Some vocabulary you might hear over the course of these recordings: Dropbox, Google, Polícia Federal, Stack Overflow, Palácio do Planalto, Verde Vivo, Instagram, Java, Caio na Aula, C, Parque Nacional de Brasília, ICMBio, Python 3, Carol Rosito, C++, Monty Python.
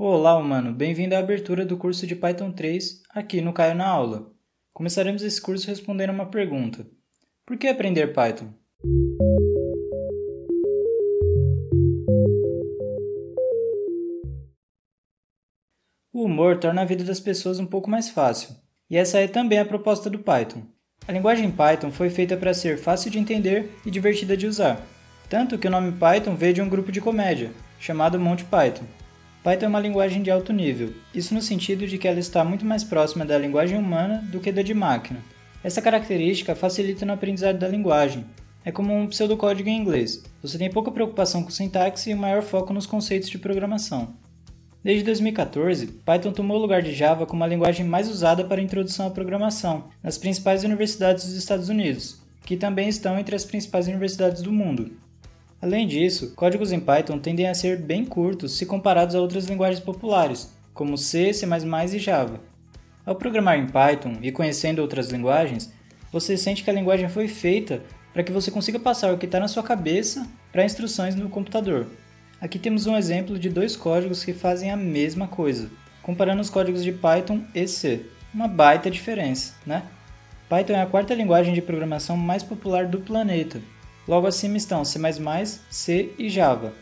Olá, humano! Bem-vindo à abertura do curso de Python 3, aqui no Caio na Aula. Começaremos esse curso respondendo uma pergunta. Por que aprender Python? O humor torna a vida das pessoas um pouco mais fácil, e essa é também a proposta do Python. A linguagem Python foi feita para ser fácil de entender e divertida de usar, tanto que o nome Python veio de um grupo de comédia, chamado Monty Python. Python é uma linguagem de alto nível, isso no sentido de que ela está muito mais próxima da linguagem humana do que da de máquina. Essa característica facilita no aprendizado da linguagem. É como um pseudocódigo em inglês, você tem pouca preocupação com sintaxe e maior foco nos conceitos de programação. Desde 2014, Python tomou o lugar de Java como a linguagem mais usada para a introdução à programação nas principais universidades dos Estados Unidos, que também estão entre as principais universidades do mundo. Além disso, códigos em Python tendem a ser bem curtos se comparados a outras linguagens populares, como C, C++ e Java. Ao programar em Python e conhecendo outras linguagens, você sente que a linguagem foi feita para que você consiga passar o que está na sua cabeça para instruções no computador. Aqui temos um exemplo de dois códigos que fazem a mesma coisa, comparando os códigos de Python e C. Uma baita diferença, né? Python é a quarta linguagem de programação mais popular do planeta. Logo acima estão C++, C e Java.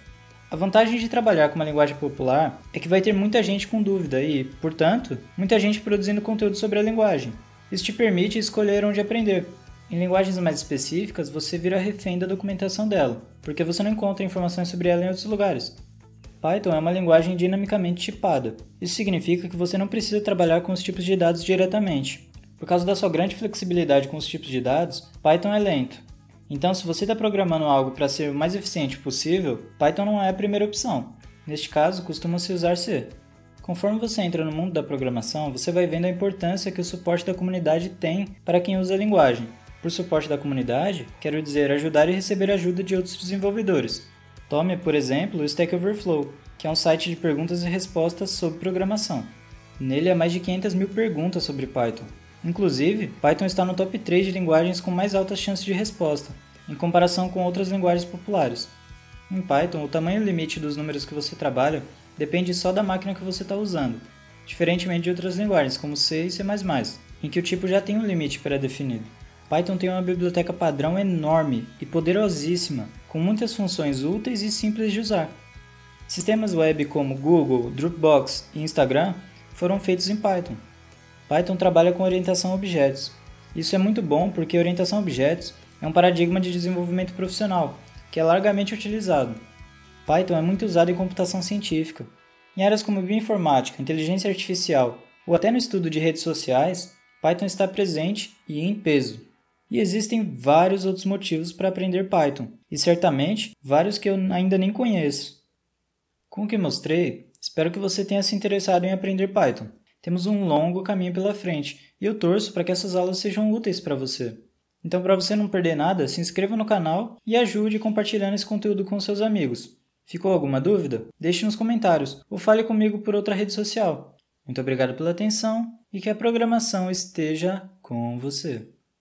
A vantagem de trabalhar com uma linguagem popular é que vai ter muita gente com dúvida e, portanto, muita gente produzindo conteúdo sobre a linguagem. Isso te permite escolher onde aprender. Em linguagens mais específicas, você vira refém da documentação dela, porque você não encontra informações sobre ela em outros lugares. Python é uma linguagem dinamicamente tipada. Isso significa que você não precisa trabalhar com os tipos de dados diretamente. Por causa da sua grande flexibilidade com os tipos de dados, Python é lento. Então, se você está programando algo para ser o mais eficiente possível, Python não é a primeira opção. Neste caso, costuma-se usar C. Conforme você entra no mundo da programação, você vai vendo a importância que o suporte da comunidade tem para quem usa a linguagem. Por suporte da comunidade, quero dizer ajudar e receber ajuda de outros desenvolvedores. Tome, por exemplo, o Stack Overflow, que é um site de perguntas e respostas sobre programação. Nele há mais de 500 mil perguntas sobre Python. Inclusive, Python está no top 3 de linguagens com mais altas chances de resposta, em comparação com outras linguagens populares. Em Python, o tamanho limite dos números que você trabalha depende só da máquina que você está usando, diferentemente de outras linguagens como C e C++, em que o tipo já tem um limite pré-definido. Python tem uma biblioteca padrão enorme e poderosíssima, com muitas funções úteis e simples de usar. Sistemas web como Google, Dropbox e Instagram foram feitos em Python. Python trabalha com orientação a objetos. Isso é muito bom porque orientação a objetos é um paradigma de desenvolvimento profissional, que é largamente utilizado. Python é muito usado em computação científica. Em áreas como bioinformática, inteligência artificial ou até no estudo de redes sociais, Python está presente e em peso. E existem vários outros motivos para aprender Python, e certamente vários que eu ainda nem conheço. Com o que mostrei, espero que você tenha se interessado em aprender Python. Temos um longo caminho pela frente e eu torço para que essas aulas sejam úteis para você. Então, para você não perder nada, se inscreva no canal e ajude compartilhando esse conteúdo com seus amigos. Ficou alguma dúvida? Deixe nos comentários ou fale comigo por outra rede social. Muito obrigado pela atenção e que a programação esteja com você.